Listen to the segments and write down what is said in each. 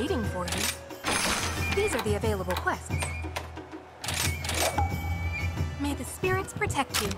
waiting for you. These are the available quests. May the spirits protect you.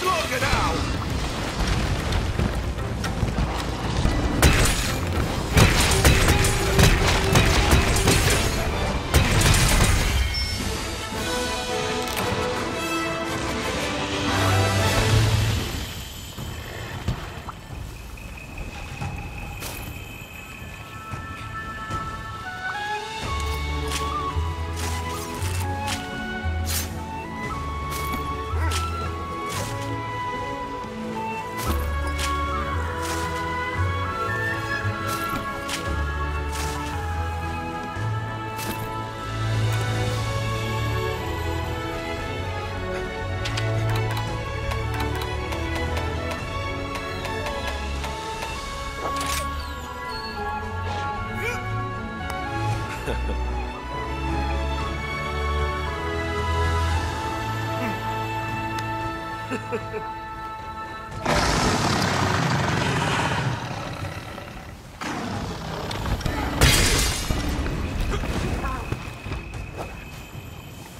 Slug it out!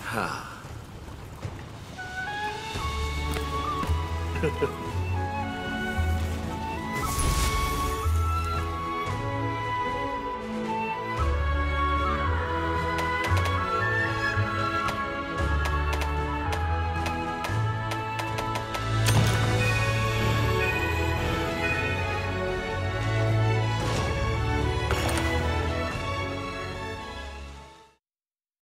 Ha.